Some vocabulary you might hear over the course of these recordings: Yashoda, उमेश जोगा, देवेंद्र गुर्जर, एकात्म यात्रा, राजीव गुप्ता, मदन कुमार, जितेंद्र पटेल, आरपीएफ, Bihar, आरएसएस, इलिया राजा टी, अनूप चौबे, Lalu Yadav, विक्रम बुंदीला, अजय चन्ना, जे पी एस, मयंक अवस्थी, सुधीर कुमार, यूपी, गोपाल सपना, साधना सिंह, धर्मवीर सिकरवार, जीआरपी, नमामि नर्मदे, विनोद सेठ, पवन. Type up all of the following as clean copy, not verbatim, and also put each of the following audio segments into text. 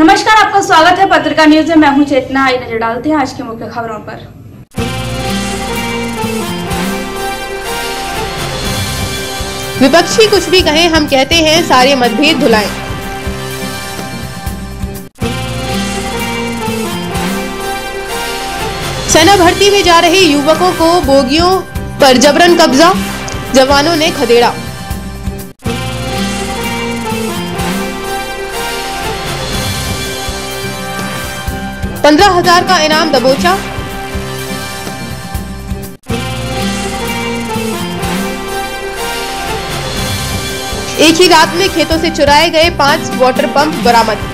नमस्कार, आपका स्वागत है पत्रकार न्यूज में। मैं हूं चेतना। आई नजर डालते हैं आज की मुख्य खबरों पर। विपक्षी कुछ भी कहे, हम कहते हैं सारे मतभेद धुलाएं। सेना भर्ती में जा रहे युवकों को बोगियों पर जबरन कब्जा, जवानों ने खदेड़ा। $15,000 का इनाम दबोचा। एक ही रात में खेतों से चुराए गए 5 वाटर पंप बरामद।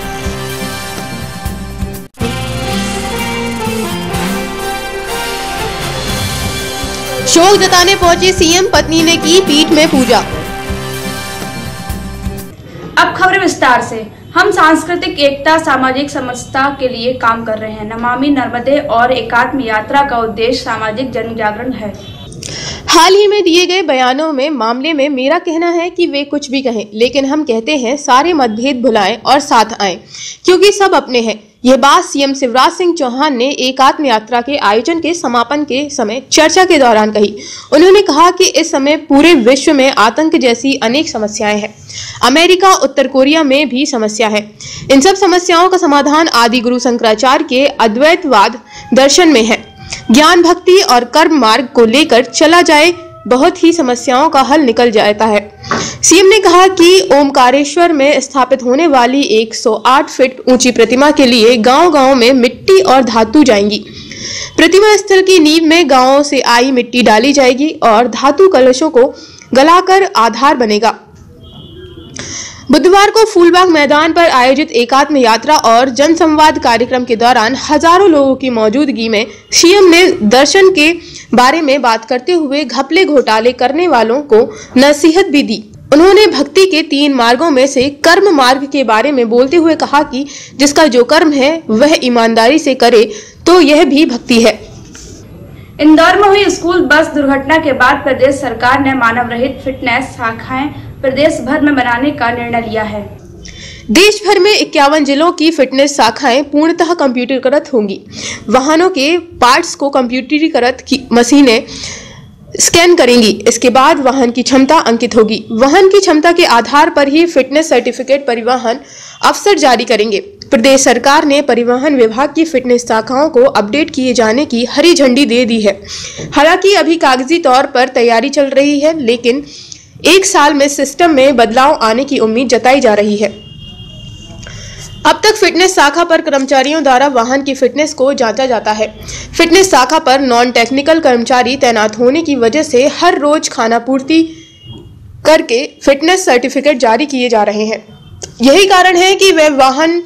शोक जताने पहुंचे सीएम, पत्नी ने की पीठ में पूजा। अब खबरें विस्तार से। हम सांस्कृतिक एकता, सामाजिक समरसता के लिए काम कर रहे हैं। नमामि नर्मदे और एकात्म यात्रा का उद्देश्य सामाजिक जनजागरण है। हाल ही में दिए गए बयानों में मामले में मेरा कहना है कि वे कुछ भी कहें, लेकिन हम कहते हैं सारे मतभेद भुलाएं और साथ आएं, क्योंकि सब अपने हैं। यह बात सीएम शिवराज सिंह चौहान ने एकात्म यात्रा के आयोजन के समापन के समय चर्चा के दौरान कही। उन्होंने कहा कि इस समय पूरे विश्व में आतंक जैसी अनेक समस्याएं हैं। अमेरिका, उत्तर कोरिया में भी समस्या है। इन सब समस्याओं का समाधान आदि गुरु शंकराचार्य के अद्वैतवाद दर्शन में है। ज्ञान, भक्ति और कर्म मार्ग को लेकर चला जाए, बहुत ही समस्याओं का हल निकल जाता है। सीएम ने कहा कि ओमकारेश्वर में स्थापित होने वाली 108 फीट ऊंची प्रतिमा के लिए गांव-गांव में मिट्टी और धातु जाएंगी। प्रतिमा स्थल की नींव में गांवों से आई मिट्टी डाली जाएगी और धातु कलशों को गलाकर आधार बनेगा। बुधवार को फूलबाग मैदान पर आयोजित एकात्म यात्रा और जनसंवाद कार्यक्रम के दौरान हजारों लोगों की मौजूदगी में सीएम ने दर्शन के बारे में बात करते हुए घपले घोटाले करने वालों को नसीहत भी दी। उन्होंने भक्ति के 3 मार्गों में से कर्म मार्ग के बारे में बोलते हुए कहा कि जिसका जो कर्म है वह ईमानदारी से करे तो यह भी भक्ति है। इंदौर में हुई स्कूल बस दुर्घटना के बाद प्रदेश सरकार ने मानव रहित फिटनेस शाखाएं प्रदेश भर में बनाने का निर्णय लिया है। देश भर में 51 जिलों की फिटनेस शाखाएं पूर्णतः कंप्यूटरीकृत होंगी। वाहनों के पार्ट्स को कंप्यूटरीकृत मशीनें स्कैन करेंगी। इसके बाद वाहन की क्षमता अंकित होगी। वाहन की क्षमता के आधार पर ही फिटनेस सर्टिफिकेट परिवहन अफसर जारी करेंगे। प्रदेश सरकार ने परिवहन विभाग की फिटनेस शाखाओं को अपडेट किए जाने की हरी झंडी दे दी है। हालांकि अभी कागजी तौर पर तैयारी चल रही है, लेकिन 1 साल में सिस्टम में बदलाव आने की उम्मीद जताई जा रही है। अब तक फिटनेस शाखा पर कर्मचारियों द्वारा वाहन की फिटनेस को जांचा जाता है। फिटनेस शाखा पर नॉन टेक्निकल कर्मचारी तैनात होने की वजह से हर रोज खाना पूर्ति करके फिटनेस सर्टिफिकेट जारी किए जा रहे हैं। यही कारण है कि वह वाहन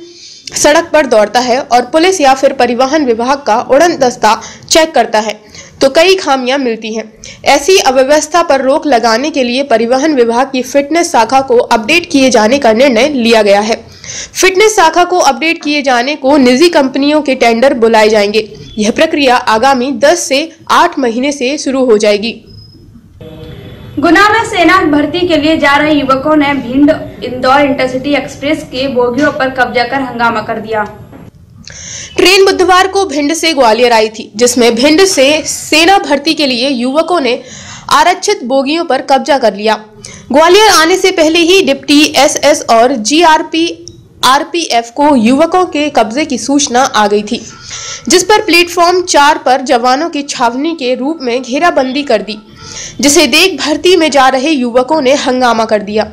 सड़क पर दौड़ता है और पुलिस या फिर परिवहन विभाग का उड़न दस्ता चेक करता है, तो कई खामियां मिलती हैं। ऐसी अव्यवस्था पर रोक लगाने के लिए परिवहन विभाग की फिटनेस शाखा को अपडेट किए जाने का निर्णय लिया गया है। फिटनेस शाखा को अपडेट किए जाने को निजी कंपनियों के टेंडर बुलाए जाएंगे। यह प्रक्रिया आगामी 10 से 8 महीने से शुरू हो जाएगी। गुना में सेना भर्ती के लिए जा रहे युवकों ने भिंड इंदौर इंटरसिटी एक्सप्रेस के बोगियों पर कब्जा कर हंगामा कर दिया। ट्रेन बुधवार को भिंड से ग्वालियर आई थी, जिसमें भिंड से सेना भर्ती के लिए युवकों ने आरक्षित बोगियों पर कब्जा कर लिया। ग्वालियर आने से पहले ही डिप्टी एसएस और जीआरपी आरपीएफ को युवकों के कब्जे की सूचना आ गई थी, जिस पर प्लेटफॉर्म 4 पर जवानों की छावनी के रूप में घेराबंदी कर दी, जिसे देख भर्ती में जा रहे युवकों ने हंगामा कर दिया।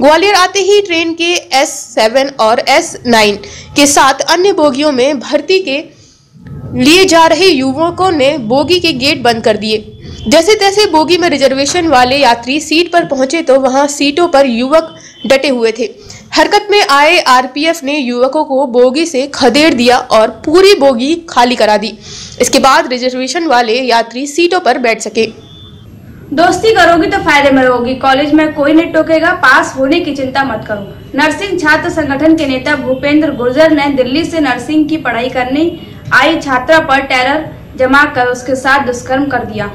ग्वालियर आते ही ट्रेन के S7 और S9 के साथ अन्य बोगियों में भर्ती के लिए जा रहे युवकों ने बोगी के गेट बंद कर दिए। जैसे तैसे बोगी में रिजर्वेशन वाले यात्री सीट पर पहुंचे तो वहां सीटों पर युवक डटे हुए थे। हरकत में आए आरपीएफ ने युवकों को बोगी से खदेड़ दिया और पूरी बोगी खाली करा दी। इसके बाद रिजर्वेशन वाले यात्री सीटों पर बैठ सके। दोस्ती करोगी तो फायदे में रहोगी, कॉलेज में कोई नहीं टोकेगा, पास होने की चिंता मत करो। नर्सिंग छात्र संगठन के नेता भूपेंद्र गुर्जर ने दिल्ली से नर्सिंग की पढ़ाई करने आई छात्रा पर टेरर जमा कर उसके साथ दुष्कर्म कर दिया।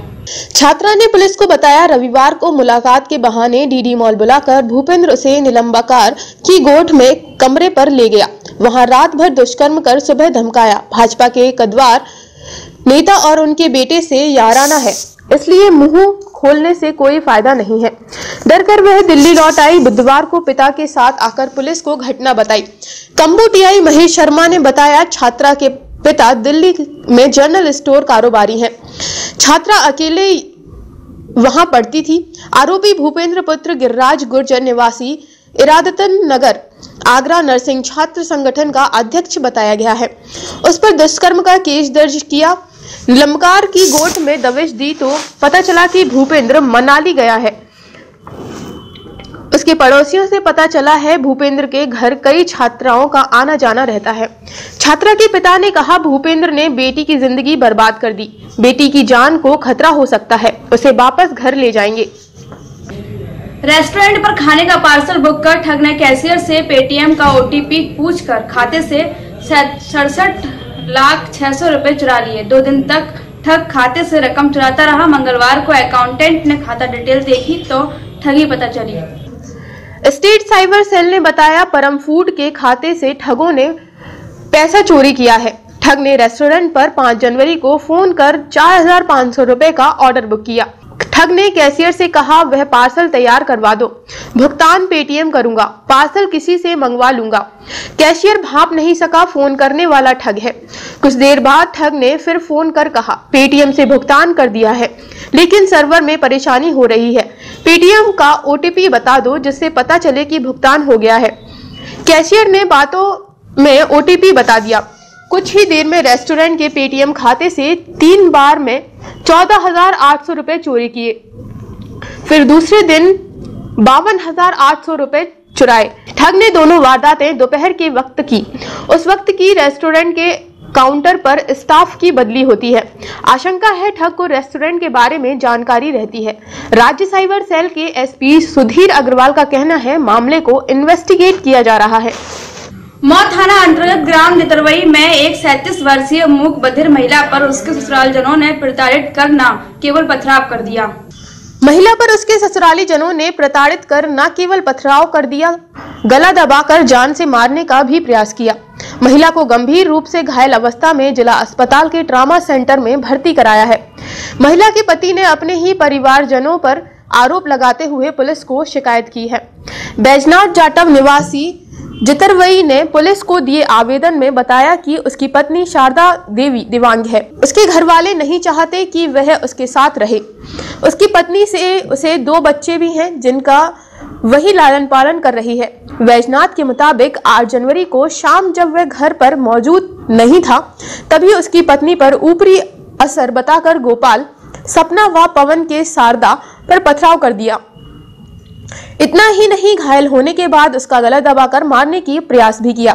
छात्रा ने पुलिस को बताया, रविवार को मुलाकात के बहाने डीडी मॉल बुलाकर भूपेंद्र उसे निलंबाकार की गोद में कमरे पर ले गया, वहां रात भर दुष्कर्म कर सुबह धमकाया। भाजपा के कद्दावर नेता और उनके बेटे से याराना है, इसलिए मुंह खोलने से कोई फायदा नहीं है। डरकर वह दिल्ली लौट आई। बुधवार को पिता के साथ आकर पुलिस को घटना बताई। कंबोडियाई मनीष शर्मा ने बताया, छात्रा के पिता दिल्ली में जनरल स्टोर कारोबारी हैं। छात्रा अकेले वहां पढ़ती थी। आरोपी भूपेंद्र पुत्र गिरिराज गुर्जर निवासी इरादतन नगर आगरा नर्सिंग छात्र संगठन का अध्यक्ष बताया गया है। उस पर दुष्कर्म का केस दर्ज किया, निलंबकार की गोद में दबिश दी तो पता चला कि भूपेंद्र मनाली गया है। उसके पड़ोसियों से पता चला है भूपेंद्र के घर कई छात्राओं का आना जाना रहता है। छात्रा के पिता ने कहा, भूपेंद्र ने बेटी की जिंदगी बर्बाद कर दी, बेटी की जान को खतरा हो सकता है, उसे वापस घर ले जाएंगे। रेस्टोरेंट पर खाने का पार्सल बुक कर ठग ने कैशियर से पेटीएम का ओटीपी पूछकर खाते से 67,00,600 रुपए चुरा लिए। 2 दिन तक ठग खाते से रकम चुराता रहा। मंगलवार को अकाउंटेंट ने खाता डिटेल देखी तो ठगी पता चली। स्टेट साइबर सेल ने बताया, परम फूड के खाते से ठगों ने पैसा चोरी किया है। ठग ने रेस्टोरेंट पर 5 जनवरी को फोन कर 4,500 रुपए का ऑर्डर बुक किया। ठग ने कैशियर से कहा, वह पार्सल तैयार करवा दो, भुगतान पेटीएम करूंगा, पार्सल किसी से मंगवा लूंगा। कैशियर भांप नहीं सका, फोन करने वाला ठग है। कुछ देर बाद ठग ने फिर फोन कर कहा, पेटीएम से भुगतान कर दिया है, लेकिन सर्वर में परेशानी हो रही है, पेटीएम का ओटीपी बता दो जिससे पता चले कि भुगतान हो गया है। कैशियर ने बातों में ओटीपी बता दिया। कुछ ही देर में रेस्टोरेंट के पेटीएम खाते से 3 बार में 14,800 रुपए चोरी किए। फिर दूसरे दिन 52,800 रुपए चुराए। ठग ने दोनों वारदातें दोपहर के वक्त की। उस वक्त की रेस्टोरेंट के काउंटर पर स्टाफ की बदली होती है। आशंका है ठग को रेस्टोरेंट के बारे में जानकारी रहती है। राज्य साइबर सेल के एसपी सुधीर अग्रवाल का कहना है, मामले को इन्वेस्टिगेट किया जा रहा है। मौत थाना अंतर्गत ग्राम नितरवई में एक 37 वर्षीय मूक बधिर महिला पर उसके ससुराल जनों ने प्रताड़ित कर न केवल पथराव कर दिया। महिला पर उसके ससुराली जनों ने प्रताड़ित कर न केवल पथराव कर दिया, गला दबाकर जान से मारने का भी प्रयास किया। महिला को गंभीर रूप से घायल अवस्था में जिला अस्पताल के ट्रामा सेंटर में भर्ती कराया है। महिला के पति ने अपने ही परिवार जनों पर आरोप लगाते हुए पुलिस को शिकायत की है। बैजनाथ जाटव निवासी जितरवई ने पुलिस को दिए आवेदन में बताया कि उसकी पत्नी शारदा देवी दिव्यांग है। उसके घर वाले नहीं चाहते कि वह उसके साथ रहे। उसकी पत्नी से उसे 2 बच्चे भी हैं जिनका वही लालन पालन कर रही है। वैजनाथ के मुताबिक 8 जनवरी को शाम जब वह घर पर मौजूद नहीं था, तभी उसकी पत्नी पर ऊपरी असर बताकर गोपाल सपना व पवन के शारदा पर पथराव कर दिया। इतना ही नहीं, घायल होने के बाद उसका गला दबाकर मारने की प्रयास भी किया।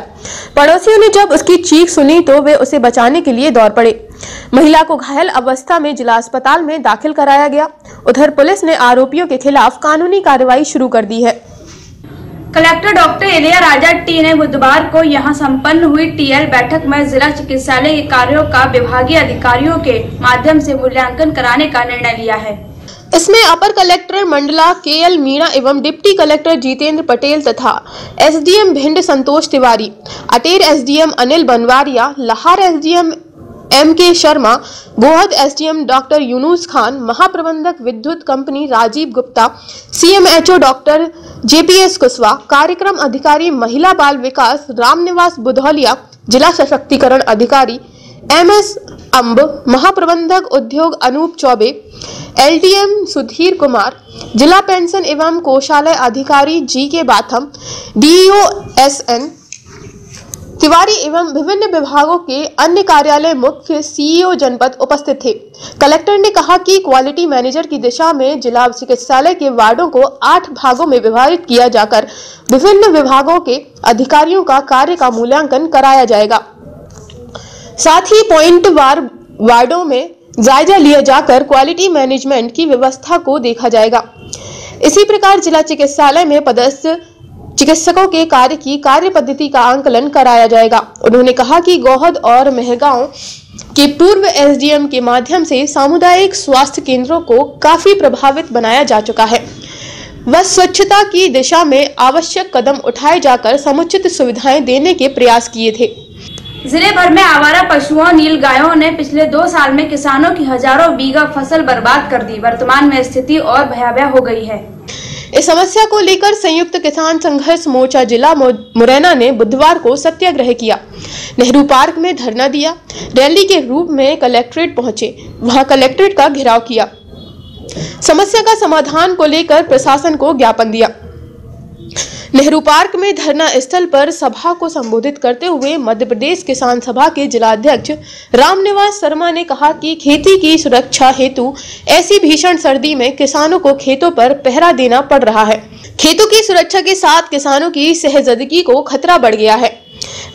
पड़ोसियों ने जब उसकी चीख सुनी तो वे उसे बचाने के लिए दौड़ पड़े। महिला को घायल अवस्था में जिला अस्पताल में दाखिल कराया गया। उधर पुलिस ने आरोपियों के खिलाफ कानूनी कार्रवाई शुरू कर दी है। कलेक्टर डॉक्टर इलिया राजा टी ने बुधवार को यहां संपन्न हुई टीएल बैठक में जिला चिकित्सालय के कार्यों का विभागीय अधिकारियों के माध्यम से मूल्यांकन कराने का निर्णय लिया है। इसमें अपर कलेक्टर मंडला के.एल. मीणा एवं डिप्टी कलेक्टर जितेंद्र पटेल तथा SDM Bhind Santosh Tiwari, Ater SDM Anil Banwaria, Lahore SDM M K. Sharma, Gohad SDM doctor Yunus Khan, महाप्रबंधक विद्युत company राजीव गुप्ता, CMHO doctor जे पी एस, कार्यक्रम अधिकारी महिला बाल विकास राम निवास बुधौलिया, जिला सशक्तिकरण अधिकारी एमएस अंब, महाप्रबंधक उद्योग अनूप चौबे, एलडीएम सुधीर कुमार, जिला पेंशन एवं कोषालय अधिकारी G K Batham, DEO N Tiwari एवं विभिन्न विभागों के अन्य कार्यालय मुख्य सीईओ जनपद उपस्थित थे। कलेक्टर ने कहा कि क्वालिटी मैनेजर की दिशा में जिला चिकित्सालय के वार्डों को 8 भागों में विभाजित किया जाकर विभिन्न विभागों के अधिकारियों का कार्य का मूल्यांकन कराया जाएगा। साथ ही पॉइंटवार वार्डों में जायजा लिया जाकर क्वालिटी मैनेजमेंट की व्यवस्था को देखा जाएगा। इसी प्रकार जिला चिकित्सालय में पदस्थ चिकित्सकों के कार्य की कार्य पद्धति का आंकलन कराया जाएगा। उन्होंने कहा कि गोहद और मेहगांव कि पूर्व एसडीएम के माध्यम से सामुदायिक स्वास्थ्य केंद्रों को काफी प्रभावित बनाया जा चुका है व स्वच्छता की दिशा में आवश्यक कदम उठाए जाकर समुचित सुविधाएं देने के प्रयास किए थे। जिले भर में आवारा पशुओं, नील गायों ने पिछले 2 साल में किसानों की हजारों बीघा फसल बर्बाद कर दी। वर्तमान में स्थिति और भयावह हो गई है। इस समस्या को लेकर संयुक्त किसान संघर्ष मोर्चा जिला मुरैना ने बुधवार को सत्याग्रह किया, नेहरू पार्क में धरना दिया, रैली के रूप में कलेक्ट्रेट पहुंचे, वहां कलेक्ट्रेट का घेराव किया, समस्या का समाधान को लेकर प्रशासन को ज्ञापन दिया। नेहरू पार्क में धरना स्थल पर सभा को संबोधित करते हुए मध्य प्रदेश किसान सभा के जिलाध्यक्ष राम निवास शर्मा ने कहा कि खेती की सुरक्षा हेतु ऐसी भीषण सर्दी में किसानों को खेतों पर पहरा देना पड़ रहा है। खेतों की सुरक्षा के साथ किसानों की सहजिंदगी को खतरा बढ़ गया है।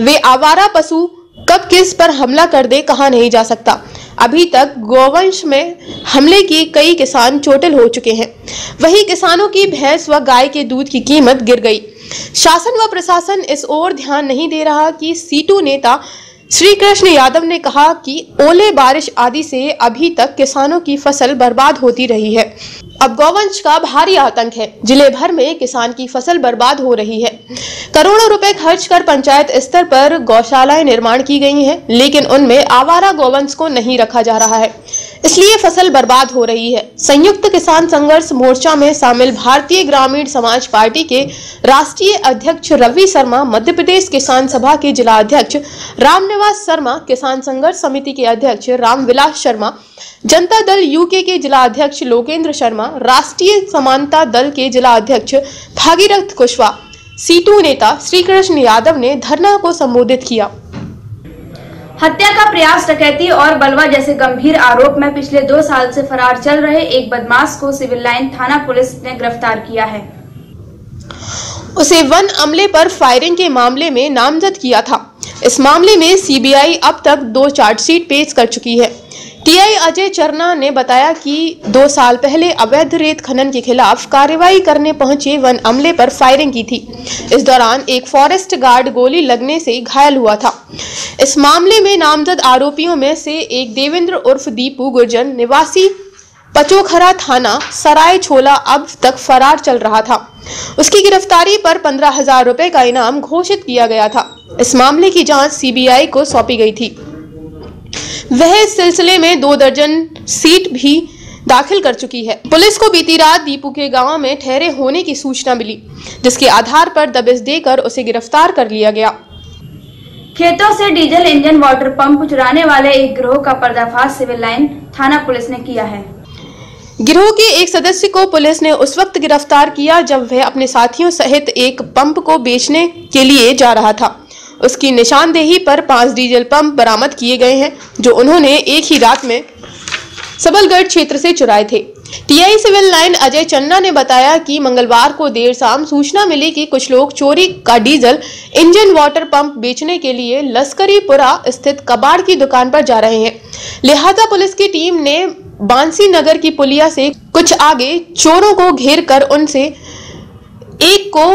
वे आवारा पशु कब किस पर हमला कर दे कहा नहीं जा सकता। अभी तक गौवंश में हमले की कई किसान चोटिल हो चुके हैं। वहीं किसानों की भैंस व गाय के दूध की कीमत गिर गई। शासन व प्रशासन इस ओर ध्यान नहीं दे रहा कि सीटू नेता श्री कृष्ण यादव ने कहा कि ओले, बारिश आदि से अभी तक किसानों की फसल बर्बाद होती रही है। अब गौवंश का भारी आतंक है। जिले भर में किसान की फसल बर्बाद हो रही है। करोड़ों रुपए खर्च कर पंचायत स्तर पर गौशालाएं निर्माण की गई हैं, लेकिन उनमें आवारा गौवंश को नहीं रखा जा रहा है, इसलिए फसल बर्बाद हो रही है। संयुक्त किसान संघर्ष मोर्चा में शामिल भारतीय ग्रामीण समाज पार्टी के राष्ट्रीय अध्यक्ष रवि शर्मा, मध्य प्रदेश किसान सभा के जिलाध्यक्ष रामनिवास शर्मा, किसान संघर्ष समिति के अध्यक्ष रामविलास शर्मा, जनता दल यूके के जिलाध्यक्ष लोकेंद्र शर्मा, राष्ट्रीय समानता दल के जिलाध्यक्ष भागीरथ कुशवाहा, सीटू नेता श्रीकृष्ण यादव ने धरना को संबोधित किया। हत्या का प्रयास, डकैती और बलवा जैसे गंभीर आरोप में पिछले 2 साल से फरार चल रहे एक बदमाश को सिविल लाइन थाना पुलिस ने गिरफ्तार किया है। उसे वन अमले पर फायरिंग के मामले में नामजद किया था। इस मामले में सीबीआई अब तक 2 चार्जशीट पेश कर चुकी है। टीआई अजय चरना ने बताया कि 2 साल पहले अवैध रेत खनन के खिलाफ कार्रवाई करने पहुंचे वन अमले पर फायरिंग की थी। इस दौरान एक फॉरेस्ट गार्ड गोली लगने से घायल हुआ था। इस मामले में नामजद आरोपियों में से एक देवेंद्र उर्फ दीपू गुर्जर निवासी पचोखरा थाना सराय छोला अब तक फरार चल रहा था। उसकी गिरफ्तारी पर 15,000 रुपये का इनाम घोषित किया गया था। इस मामले की जाँच सीबीआई को सौंपी गई थी। वह इस सिलसिले में 2 दर्जन सीट भी दाखिल कर चुकी है। पुलिस को बीती रात दीपू के गांव में ठहरे होने की सूचना मिली, जिसके आधार पर दबिश देकर उसे गिरफ्तार कर लिया गया। खेतों से डीजल इंजन वाटर पंप चुराने वाले एक गिरोह का पर्दाफाश सिविल लाइन थाना पुलिस ने किया है। गिरोह के एक सदस्य को पुलिस ने उस वक्त गिरफ्तार किया जब वह अपने साथियों सहित एक पंप को बेचने के लिए जा रहा था। उसकी निशानदेही पर 5 डीजल पंप बरामद किए गए हैं, जो उन्होंने एक ही रात में सबलगढ़ क्षेत्र से चुराए थे। टीआई सिविल लाइन अजय चन्ना ने बताया कि मंगलवार को देर शाम सूचना मिली कि कुछ लोग चोरी का डीजल इंजन वाटर पंप बेचने के लिए लश्करीपुरा स्थित कबाड़ की दुकान पर जा रहे हैं। लिहाजा पुलिस की टीम ने बांसी नगर की पुलिया से कुछ आगे चोरों को घेर कर उनसे एक को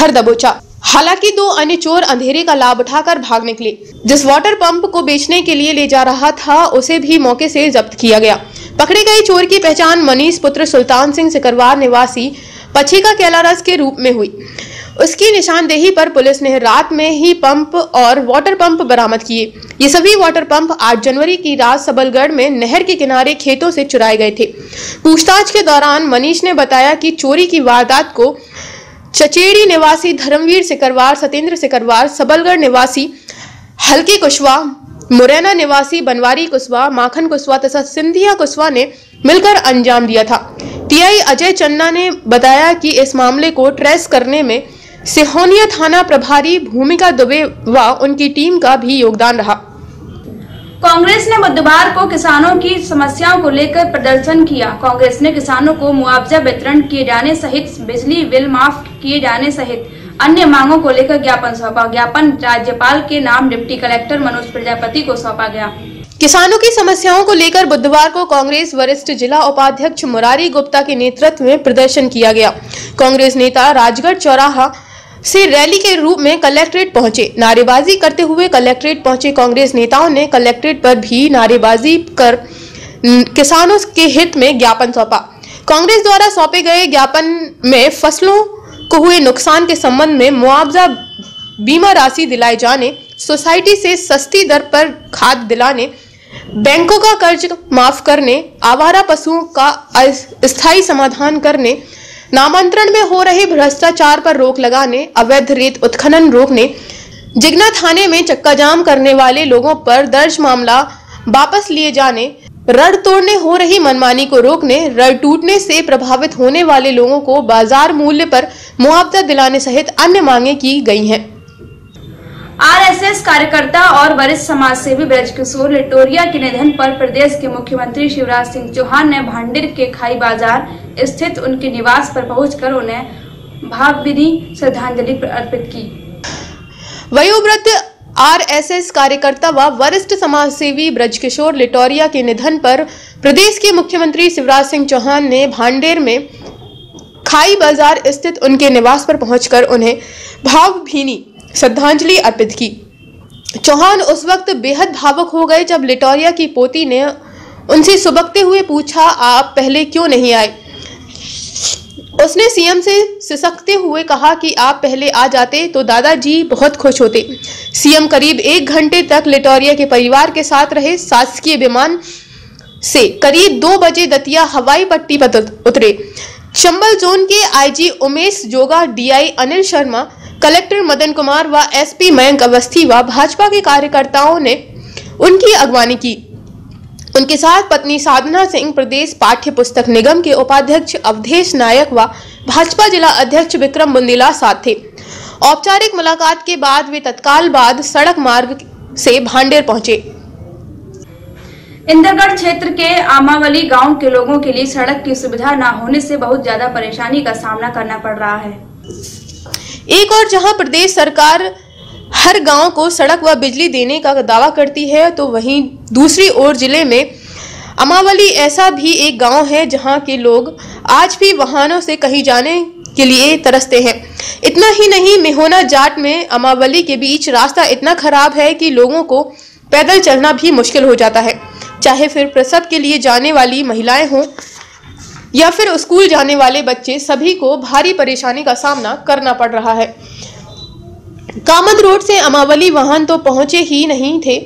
धर दबोचा। हालांकि 2 अन्य चोर अंधेरे का लाभ उठाकर भाग निकले। जिस वाटर पंप को बेचने के लिए ले जा रहा था उसे भी मौके से जब्त किया गया। पकड़े गए चोर की पहचान मनीष पुत्र सुल्तान सिंह सिकरवार निवासी पछीका कैलारस के रूप में हुई। उसकी निशानदेही पर पुलिस ने रात में ही पंप और वाटर पंप बरामद किए। ये सभी वाटर पंप 8 जनवरी की रात सबलगढ़ में नहर के किनारे खेतों से चुराए गए थे। पूछताछ के दौरान मनीष ने बताया कि चोरी की वारदात को चचेड़ी निवासी धर्मवीर सिकरवार, सतेंद्र सिकरवार, सबलगढ़ निवासी हल्की कुशवाहा, मुरैना निवासी बनवारी कुशवाहा, माखन कुशवाहा तथा सिंधिया कुशवाहा ने मिलकर अंजाम दिया था। टीआई अजय चन्ना ने बताया कि इस मामले को ट्रेस करने में सिहोनिया थाना प्रभारी भूमिका दुबे व उनकी टीम का भी योगदान रहा। कांग्रेस ने बुधवार को किसानों की समस्याओं को लेकर प्रदर्शन किया। कांग्रेस ने किसानों को मुआवजा वितरण किए जाने सहित बिजली बिल माफ किए जाने सहित अन्य मांगों को लेकर ज्ञापन सौंपा। ज्ञापन राज्यपाल के नाम डिप्टी कलेक्टर मनोज प्रजापति को सौंपा गया। किसानों की समस्याओं को लेकर बुधवार को कांग्रेस वरिष्ठ जिला उपाध्यक्ष मुरारी गुप्ता के नेतृत्व में प्रदर्शन किया गया। कांग्रेस नेता राजगढ़ चौराहा से रैली के रूप में कलेक्ट्रेट पहुंचे। नारेबाजी करते हुए कलेक्ट्रेट पहुंचे कांग्रेस नेताओं ने कलेक्ट्रेट पर भी नारेबाजी कर किसानों के हित में ज्ञापन सौंपा। कांग्रेस द्वारा सौंपे गए ज्ञापन में फसलों को हुए नुकसान के संबंध में मुआवजा बीमा राशि दिलाए जाने, सोसाइटी से सस्ती दर पर खाद दिलाने, बैंकों का कर्ज माफ करने, आवारा पशुओं का अस्थायी समाधान करने, नामांतरण में हो रहे भ्रष्टाचार पर रोक लगाने, अवैध रेत उत्खनन रोकने, जिगना थाने में चक्काजाम करने वाले लोगों पर दर्ज मामला वापस लिए जाने, रड़ तोड़ने हो रही मनमानी को रोकने, रड़ टूटने से प्रभावित होने वाले लोगों को बाजार मूल्य पर मुआवजा दिलाने सहित अन्य मांगे की गई हैं। आरएसएस कार्यकर्ता और वरिष्ठ समाजसेवी ब्रजकिशोर लिटोरिया के निधन पर प्रदेश के मुख्यमंत्री शिवराज सिंह चौहान ने भांडिर के खाई बाजार स्थित उनके निवास पर पहुंचकर उन्हें भावभीनी श्रद्धांजलि अर्पित की। वयोवृद्ध आरएसएस कार्यकर्ता व वरिष्ठ समाजसेवी ब्रजकिशोर लिटोरिया के निधन पर प्रदेश के मुख्यमंत्री शिवराज सिंह चौहान ने भांडेर में खाई बाजार स्थित उनके निवास पर पहुंचकर उन्हें भावभीनी श्रद्धांजलि अर्पित की। चौहान उस वक्त बेहद भावुक हो गए जब लिटोरिया की पोती ने उनसे सुबकते हुए पूछा, आप पहले क्यों नहीं आए? उसने सीएम से सिसकते हुए कहा कि आप पहले आ जाते तो दादाजी बहुत खुश होते। सीएम करीब 1 घंटे तक लिटोरिया के परिवार के साथ रहे। शासकीय विमान से करीब 2 बजे दतिया हवाई पट्टी पर उतरे। चंबल जोन के IG उमेश जोगा, DI Anil Sharma, collector मदन कुमार व एसपी मयंक अवस्थी व भाजपा के कार्यकर्ताओं ने उनकी अगवानी की। उनके साथ पत्नी साधना सिंह, प्रदेश पाठ्य पुस्तक निगम के उपाध्यक्ष अवधेश नायक व भाजपा जिला अध्यक्ष विक्रम बुंदीला साथ थे। औपचारिक मुलाकात के बाद वे तत्काल बाद सड़क मार्ग से भांडेर पहुंचे। इंदरगढ़ क्षेत्र के आमावली गांव के लोगों के लिए सड़क की सुविधा न होने से बहुत ज्यादा परेशानी का सामना करना पड़ रहा है। एक और जहां प्रदेश सरकार हर गांव को सड़क व बिजली देने का दावा करती है, तो वहीं दूसरी ओर जिले में अमावली ऐसा भी एक गांव है जहां के लोग आज भी वाहनों से कहीं जाने के लिए तरसते हैं। इतना ही नहीं, मेहोना जाट में अमावली के बीच रास्ता इतना खराब है कि लोगों को पैदल चलना भी मुश्किल हो जाता है। चाहे फिर प्रसव के लिए जाने वाली महिलाएं हों या फिर स्कूल जाने वाले बच्चे, सभी को भारी परेशानी का सामना करना पड़ रहा है। कामत रोड से अमावली वाहन तो पहुंचे ही नहीं थे।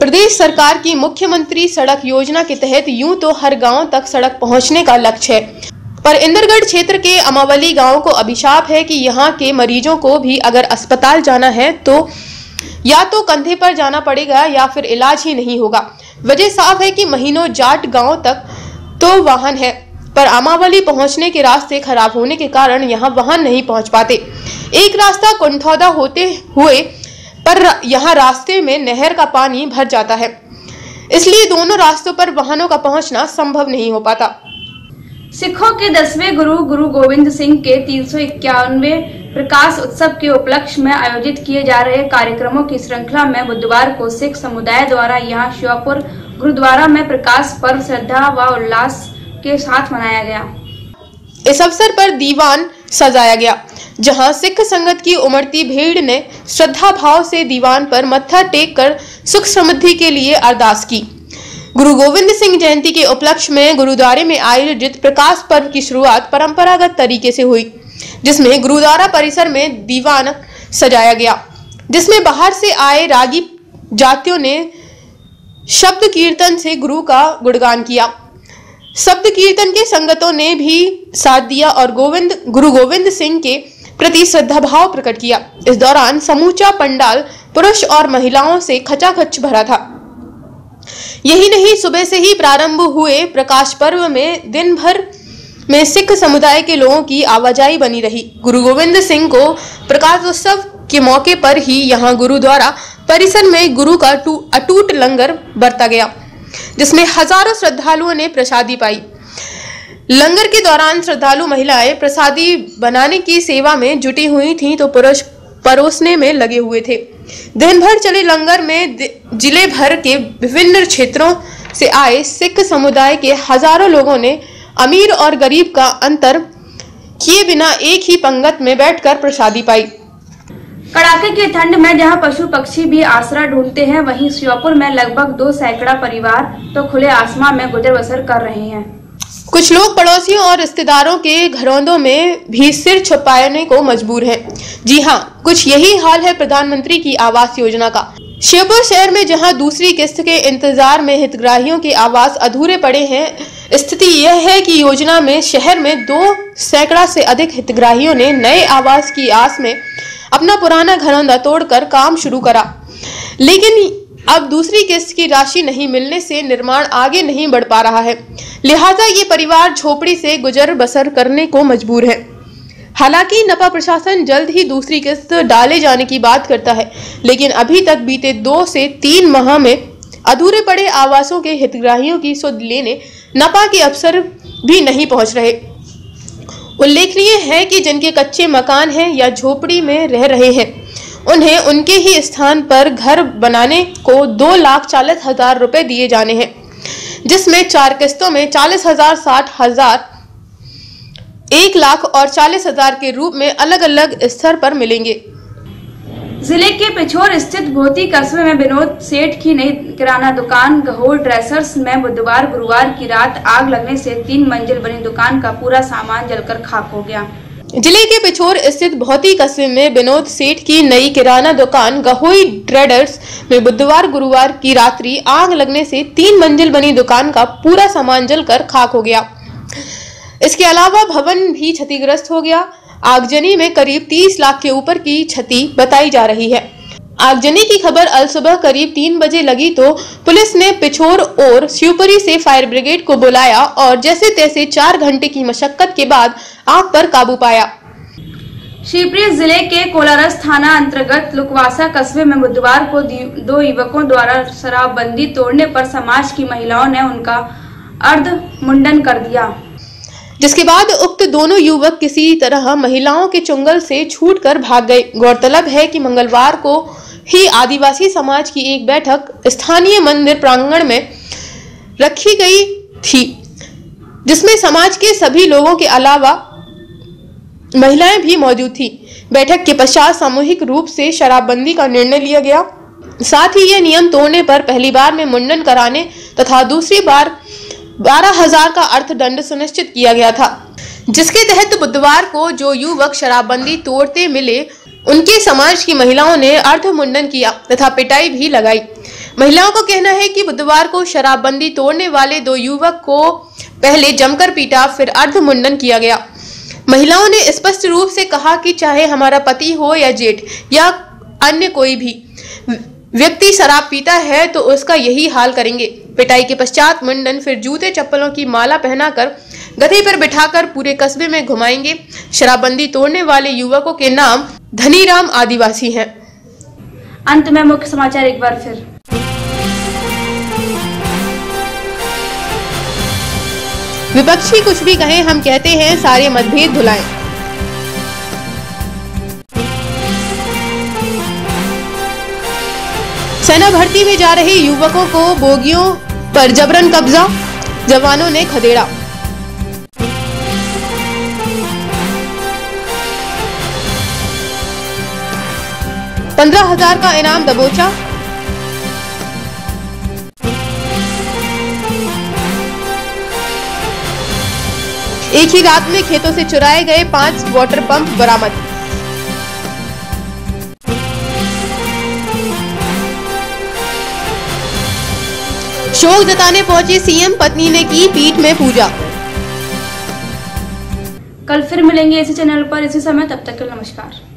प्रदेश सरकार की मुख्यमंत्री सड़क योजना के तहत यूं तो हर गांव तक सड़क पहुंचने का लक्ष्य है, पर इंदरगढ़ क्षेत्र के अमावली गांव को अभिशाप है कि यहां के मरीजों को भी अगर अस्पताल जाना है तो या तो कंधे पर जाना पड़ेगा या फिर इलाज ही नहीं होगा। वजह साफ है कि महीनों जाट गाँव तक तो वाहन है, पर अमावली पहुंचने के रास्ते खराब होने के कारण यहां वाहन नहीं पहुंच पाते। एक रास्ता कुंठौदा होते हुए पर यहां रास्ते में नहर का पानी भर जाता है, इसलिए दोनों रास्तों पर वाहनों का पहुंचना संभव नहीं हो पाता। सिखों के 10वें गुरु गुरु गोविंद सिंह के 351वें प्रकाश उत्सव के उपलक्ष्य में आयोजित किए जा रहे कार्यक्रमों की श्रृंखला में बुधवार को सिख समुदाय द्वारा यहाँ श्योपुर गुरुद्वारा में प्रकाश पर्व श्रद्धा व उल्लास के साथ मनाया गया। इस अवसर पर दीवान सजाया गया, जहां सिख संगत की उमड़ती भीड़ ने श्रद्धा भाव से दीवान पर मत्था टेक कर सुख समृद्धि के लिए अरदास की। गुरु गोविंद सिंह जयंती के उपलक्ष्य में गुरुद्वारे में आयोजित प्रकाश पर्व की शुरुआत परंपरागत तरीके से हुई, जिसमें गुरुद्वारा परिसर में दीवान सजाया गया, जिसमें बाहर से आए रागी जातियों ने शब्द कीर्तन से गुरु का गुणगान किया। शब्द कीर्तन के संगतों ने भी साथ दिया और गुरु गोविंद सिंह के प्रति श्रद्धाभाव प्रकट किया। इस दौरान समूचा पंडाल पुरुष और महिलाओं से खचाखच भरा था। यही नहीं, सुबह से ही प्रारंभ हुए प्रकाश पर्व में दिन भर में सिख समुदाय के लोगों की आवाजाही बनी रही। गुरु गोविंद सिंह को प्रकाशोत्सव के मौके पर ही यहाँ गुरुद्वारा परिसर में गुरु का अटूट लंगर बरता गया, जिसमें हजारों श्रद्धालुओं ने प्रसादी पाई। लंगर के दौरान श्रद्धालु महिलाएं प्रसादी बनाने की सेवा में जुटी हुई थीं, तो पुरुष परोसने में लगे हुए थे। दिन भर चले लंगर में जिले भर के विभिन्न क्षेत्रों से आए सिख समुदाय के हजारों लोगों ने अमीर और गरीब का अंतर किए बिना एक ही पंगत में बैठकर प्रसादी पाई। कड़ाके की ठंड में जहां पशु पक्षी भी आसरा ढूंढते हैं, वहीं श्योपुर में लगभग 200 परिवार तो खुले आसमान में गुजर बसर कर रहे हैं। कुछ लोग पड़ोसियों और रिश्तेदारों के घरौंदों में भी सिर छुपाने को मजबूर हैं। जी हां, कुछ यही हाल है प्रधानमंत्री की आवास योजना का। श्योपुर शहर में जहाँ दूसरी किस्त के इंतजार में हितग्राहियों के आवास अधूरे पड़े हैं, स्थिति यह है कि योजना में शहर में 200 से अधिक हितग्राहियों ने नए आवास की आस में अपना पुराना घरौंदा तोड़कर काम शुरू करा, लेकिन अब दूसरी किस्त की राशि नहीं मिलने से निर्माण आगे नहीं बढ़ पा रहा है। लिहाजा ये परिवार झोपड़ी से गुजर बसर करने को मजबूर है। हालांकि नपा प्रशासन जल्द ही दूसरी किस्त डाले जाने की बात करता है, लेकिन अभी तक बीते 2 से 3 माह में अधूरे पड़े आवासों के हितग्राहियों की सुध लेने नपा के अफसर भी नहीं पहुंच रहे। उल्लेखनीय है कि जिनके कच्चे मकान हैं या झोपड़ी में रह रहे हैं, उन्हें उनके ही स्थान पर घर बनाने को 2,40,000 रुपए दिए जाने हैं, जिसमें 4 किस्तों में 40,000, 60,000, 1,00,000 और 40,000 के रूप में अलग अलग स्तर पर मिलेंगे। जिले के पिछोर स्थित भोती कस्बे में विनोद सेठ की नई किराना दुकान गहोर ड्रेसर्स में गुरुवार की रात आग लगने से 3 मंजिल बनी दुकान का पूरा सामान जलकर खाक हो गया। जिले के पिछोर स्थित भोती कस्बे में विनोद सेठ की नई किराना दुकान गहोई ट्रेडर्स में गुरुवार की रात्रि आग लगने से 3 मंजिल बनी दुकान का पूरा सामान जलकर खाक हो गया। इसके अलावा भवन भी क्षतिग्रस्त हो गया। आगजनी में करीब 30 लाख के ऊपर की क्षति बताई जा रही है। आगजनी की खबर अलसुबह करीब 3 बजे लगी तो पुलिस ने पिछोर और शिवपुरी से फायर ब्रिगेड को बुलाया और जैसे तैसे 4 घंटे की मशक्कत के बाद आग पर काबू पाया। शिवपुरी जिले के कोलारस थाना अंतर्गत लुकवासा कस्बे में बुधवार को 2 युवकों द्वारा शराबबंदी तोड़ने पर समाज की महिलाओं ने उनका अर्ध मुंडन कर दिया, जिसके बाद उक्त दोनों युवक किसी तरह महिलाओं के चुंगल से छूटकर भाग गए। गौरतलब है कि मंगलवार को ही आदिवासी समाज की एक बैठक स्थानीय मंदिर प्रांगण में रखी गई थी, जिसमें समाज के सभी लोगों के अलावा महिलाएं भी मौजूद थी। बैठक के पश्चात सामूहिक रूप से शराबबंदी का निर्णय लिया गया। साथ ही यह नियम तोड़ने पर पहली बार में मुंडन कराने तथा दूसरी बार 12,000 का अर्थदंड सुनिश्चित किया गया था, जिसके तहत बुधवार को जो युवक शराबबंदी तोड़ते मिले उनके समाज की महिलाओं ने अर्ध मुंडन किया तथा पिटाई भी लगाई। महिलाओं का कहना है कि बुधवार को शराबबंदी तोड़ने वाले 2 युवक को पहले जमकर पीटा, फिर अर्ध मुंडन किया गया। महिलाओं ने स्पष्ट रूप से कहा कि चाहे हमारा पति हो या जेठ या अन्य कोई भी व्यक्ति शराब पीता है तो उसका यही हाल करेंगे। पिटाई के पश्चात मुंडन, फिर जूते चप्पलों की माला पहनाकर गधे पर बिठाकर पूरे कस्बे में घुमाएंगे। शराबबंदी तोड़ने वाले युवकों के नाम धनीराम आदिवासी हैं। अंत में मुख्य समाचार एक बार फिर। विपक्षी कुछ भी कहे, हम कहते हैं सारे मतभेद भुलाएं। सेना भर्ती में जा रहे युवकों को बोगियों पर जबरन कब्जा, जवानों ने खदेड़ा। $15,000 का इनाम दबोचा। एक ही रात में खेतों से चुराए गए 5 वाटर पंप बरामद। शोक जताने पहुंचे सीएम, पत्नी ने की पीठ में पूजा। कल फिर मिलेंगे इसी चैनल पर इसी समय, तब तक के लिए नमस्कार।